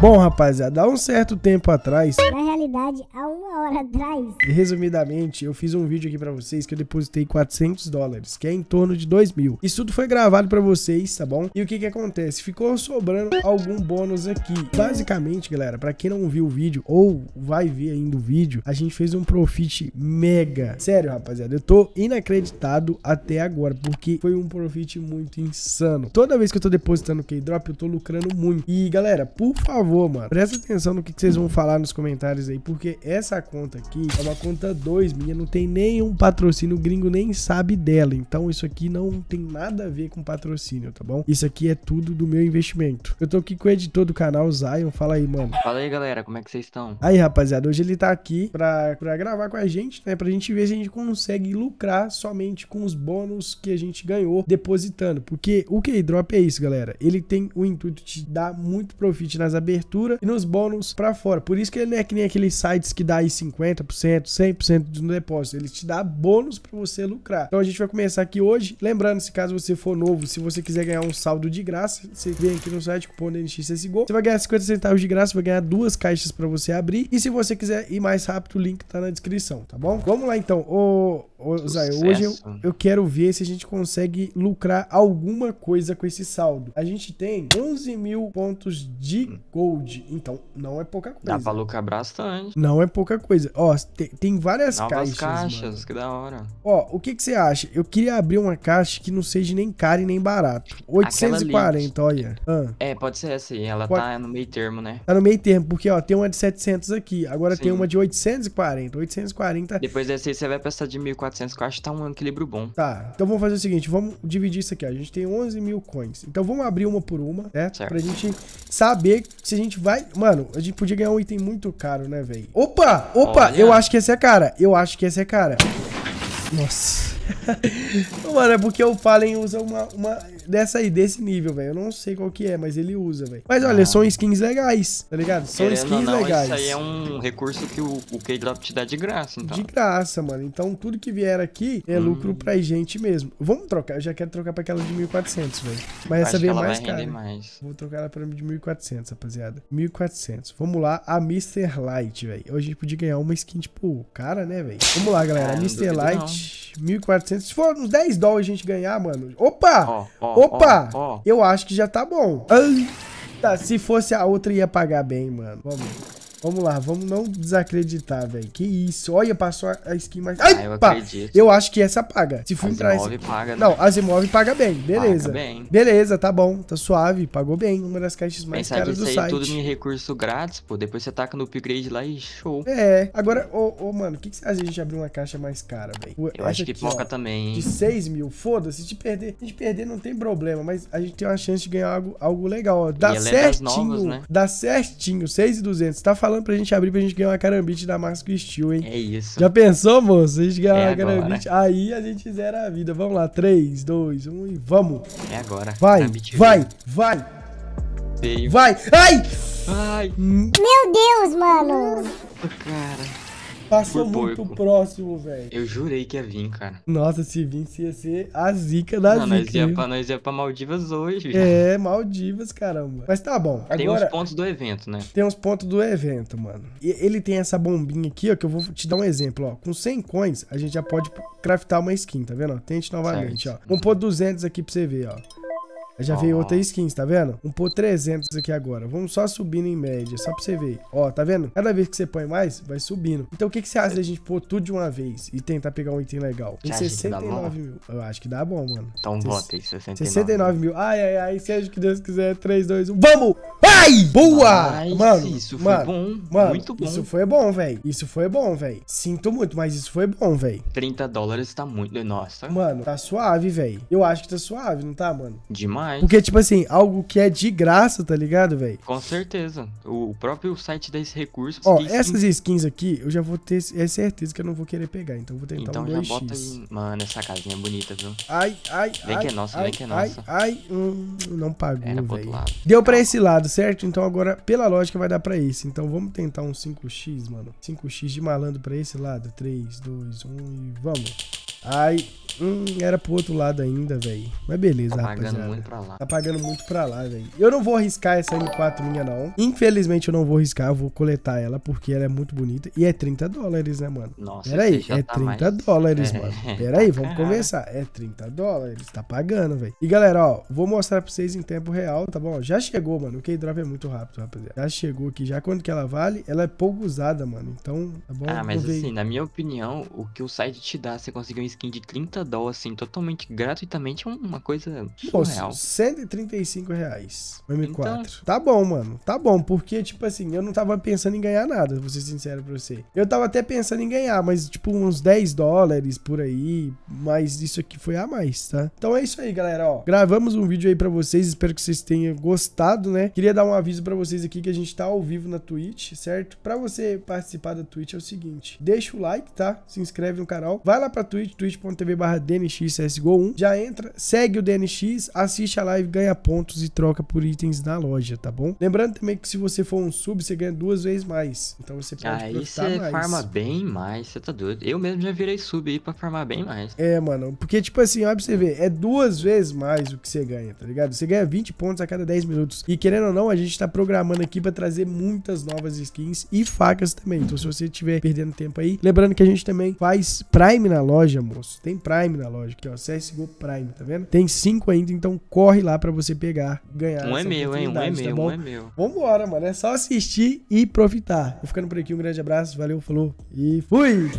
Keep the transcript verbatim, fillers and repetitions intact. Bom, rapaziada, há um certo tempo atrás, na realidade, há uma hora atrás, e resumidamente, eu fiz um vídeo aqui pra vocês que eu depositei quatrocentos dólares, que é em torno de dois mil. Isso tudo foi gravado pra vocês, tá bom? E o que que acontece? Ficou sobrando algum bônus aqui. Basicamente, galera, pra quem não viu o vídeo, ou vai ver ainda o vídeo, a gente fez um profit mega. Sério, rapaziada, eu tô inacreditado até agora, porque foi um profit muito insano. Toda vez que eu tô depositando Keydrop, eu tô lucrando muito. E, galera, por favor, Por favor, mano, presta atenção no que vocês vão falar nos comentários aí, porque essa conta aqui é uma conta dois minha, não tem nenhum patrocínio, o gringo nem sabe dela, então isso aqui não tem nada a ver com patrocínio, tá bom? Isso aqui é tudo do meu investimento. Eu tô aqui com o editor do canal, Zion, fala aí, mano. Fala aí, galera, como é que vocês estão? Aí, rapaziada, hoje ele tá aqui pra, pra gravar com a gente, né, pra gente ver se a gente consegue lucrar somente com os bônus que a gente ganhou depositando, porque o Keydrop é isso, galera, ele tem o intuito de dar muito profit nas aberturas e nos bônus pra fora. Por isso que ele não é que nem aqueles sites que dá aí cinquenta por cento, cem por cento do depósito. Ele te dá bônus pra você lucrar. Então a gente vai começar aqui hoje. Lembrando, se caso você for novo, se você quiser ganhar um saldo de graça, você vem aqui no site, cupom D N X C S G O. Você vai ganhar cinquenta centavos de graça, vai ganhar duas caixas pra você abrir. E se você quiser ir mais rápido, o link tá na descrição, tá bom? Vamos lá então. Ô, ô Zay, hoje eu, eu quero ver se a gente consegue lucrar alguma coisa com esse saldo. A gente tem onze mil pontos de gold. Então, não é pouca coisa. Dá pra lucrar bastante. Não é pouca coisa. Ó, tem, tem várias Novas caixas, caixas, mano. Que da hora. Ó, o que que você acha? Eu queria abrir uma caixa que não seja nem cara e nem barato. oitocentos e quarenta, olha. Ah. É, pode ser essa aí. Ela pode... tá no meio termo, né? Tá no meio termo, porque, ó, tem uma de setecentos aqui. Agora Sim. tem uma de oitocentos e quarenta. oitocentos e quarenta... Depois dessa aí, você vai passar de mil e quatrocentos, que eu acho que tá um equilíbrio bom. Tá. Então, vamos fazer o seguinte. Vamos dividir isso aqui, ó. A gente tem onze mil coins. Então, vamos abrir uma por uma, né? Certo. Pra gente saber se a gente vai... Mano, a gente podia ganhar um item muito caro, né, velho? Opa! Opa! Olha. Eu acho que essa é cara. Eu acho que essa é cara. Nossa. Mano, é porque o Fallen usa uma, uma dessa aí, desse nível, velho. Eu não sei qual que é, mas ele usa, velho. Mas olha, ah. são skins legais, tá ligado? São Querendo skins não, legais. Isso aí é um recurso que o, o Keydrop te dá de graça, então. De graça, mano. Então tudo que vier aqui é hum. lucro pra gente mesmo. Vamos trocar. Eu já quero trocar pra aquela de mil e quatrocentos, velho. Mas essa veio mais cara. Mais. Vou trocar ela pra de mil e quatrocentos, rapaziada. mil e quatrocentos. Vamos lá, a mister Light, velho. Hoje a gente podia ganhar uma skin, tipo, cara, né, velho? Vamos lá, galera. Ah, a mister Light, mil e quatrocentos. Se for uns dez dólares a gente ganhar, mano. Opa! Oh, oh, opa! Oh, oh. Eu acho que já tá bom. Tá, se fosse a outra, ia pagar bem, mano. Vamos, vamos lá, vamos não desacreditar, velho. Que isso? Olha, passou a skin mais... Ai, ah, eu pá. acredito. Eu acho que essa paga. Se for entrar essa... paga, né? Não, a Zimov paga bem. Beleza. Paga bem. Beleza, tá bom. Tá suave. Pagou bem. Uma das caixas mais caras do site. Tudo em recurso grátis, pô. Depois você taca no upgrade lá e show. É. Agora, ô, ô mano, o que, que você acha de a gente abrir uma caixa mais cara, velho? Eu acho que foca também, hein? De seis mil. Foda-se. Se te perder, se te perder não tem problema. Mas a gente tem uma chance de ganhar algo, algo legal, ó. Dá certinho. Novas, né? Dá certinho. seis mil e duzentos. Tá falando pra gente abrir, pra gente ganhar uma carambite da Marco Steel, hein? É isso. Já pensou, moço? A gente ganhar é uma agora. carambite, aí a gente zera a vida. Vamos lá, três, dois, um e vamos. É agora. Vai, carambite vai, veio. vai. Veio. Vai. Ai! Ai! Meu Deus, mano! Cara... Passou muito próximo, velho. Eu jurei que ia vir, cara. Nossa, se visse, ia ser a zica da Não, zica. Nós ia, pra, nós ia pra Maldivas hoje. É, Maldivas, caramba. Mas tá bom. Agora, tem uns pontos do evento, né? Tem uns pontos do evento, mano. E ele tem essa bombinha aqui, ó, que eu vou te dar um exemplo, ó. Com cem coins, a gente já pode craftar uma skin, tá vendo? Tente novamente, certo. ó. Vamos pôr duzentos aqui pra você ver, ó. Já oh. veio outra skins, tá vendo? Um por trezentos aqui agora. Vamos só subindo em média, só pra você ver. Ó, tá vendo? Cada vez que você põe mais, vai subindo. Então, o que, que você acha da gente pôr tudo de uma vez e tentar pegar um item legal? Em sessenta e nove mil. Eu acho que dá bom, mano. Então, bota aí, sessenta e nove mil. Ai, ai, ai. Seja o que Deus quiser. três, dois, um. Vamos! Ai! Boa! Ai, mano, isso foi mano, bom. Mano, muito bom. Isso foi bom, velho. Isso foi bom, velho. Sinto muito, mas isso foi bom, velho. trinta dólares tá muito. Nossa. Mano, tá suave, velho. Eu acho que tá suave, não tá, mano? Demais. Porque, tipo assim, algo que é de graça, tá ligado, velho? Com certeza. O próprio site dá esse recurso. Ó, skins... essas skins aqui, eu já vou ter é certeza que eu não vou querer pegar. Então, eu vou tentar então, um dois X. Então, já bota aí. Mano, essa casinha é bonita, viu? Ai, ai, vem ai. Vem que é nossa, ai, vem que é nossa. Ai, ai. Hum, não pagou, velho. Deu pra esse lado, certo? Então, agora, pela lógica, vai dar pra esse. Então, vamos tentar um cinco X, mano. cinco X de malandro pra esse lado. três, dois, um e vamos. Ai, hum, era pro outro lado ainda, velho. Mas beleza, tá rapaziada. Tá pagando muito pra lá. Tá pagando muito pra lá, velho. Eu não vou arriscar essa M quatro minha, não. Infelizmente, eu não vou arriscar. Eu vou coletar ela, porque ela é muito bonita. E é trinta dólares, né, mano? Nossa, pera aí, é tá trinta dólares, é. Mano. Pera aí, vamos conversar. É trinta dólares, tá pagando, velho. E, galera, ó, vou mostrar pra vocês em tempo real, tá bom? Já chegou, mano. O Keydrop é muito rápido, rapaziada. Já chegou aqui. Já quanto que ela vale, ela é pouco usada, mano. Então, tá bom? Ah, mas assim, na minha opinião, o que o site te dá, você conseguir um skin de trinta dólares, assim, totalmente gratuitamente, é uma coisa surreal. Pô, cento e trinta e cinco reais, o M quatro. Então... Tá bom, mano. Tá bom, porque, tipo assim, eu não tava pensando em ganhar nada, vou ser sincero pra você. Eu tava até pensando em ganhar, mas, tipo, uns dez dólares por aí, mas isso aqui foi a mais, tá? Então é isso aí, galera, ó. Gravamos um vídeo aí pra vocês, espero que vocês tenham gostado, né? Queria dar um aviso pra vocês aqui que a gente tá ao vivo na Twitch, certo? Pra você participar da Twitch é o seguinte, deixa o like, tá? Se inscreve no canal, vai lá pra Twitch, twitch ponto tv barra D N X C S G O um, já entra, segue o D N X, assiste a live, ganha pontos e troca por itens na loja, tá bom? Lembrando também que se você for um sub, você ganha duas vezes mais, então você pode aí profitar mais. Aí você farma bem mais, você tá doido. Eu mesmo já virei sub aí pra farmar bem mais. É, mano, porque tipo assim, ó, pra você ver, é duas vezes mais o que você ganha, tá ligado? Você ganha vinte pontos a cada dez minutos. E querendo ou não, a gente tá programando aqui pra trazer muitas novas skins e facas também, então se você estiver perdendo tempo aí, lembrando que a gente também faz Prime na loja, moço. Tem Prime na loja, que é o C S G O Prime, tá vendo? Tem cinco ainda, então corre lá pra você pegar, ganhar. Um é meu, hein? Um é meu, tá um é meu. Vambora, mano. É só assistir e profitar. Vou ficando por aqui. Um grande abraço, valeu, falou e fui!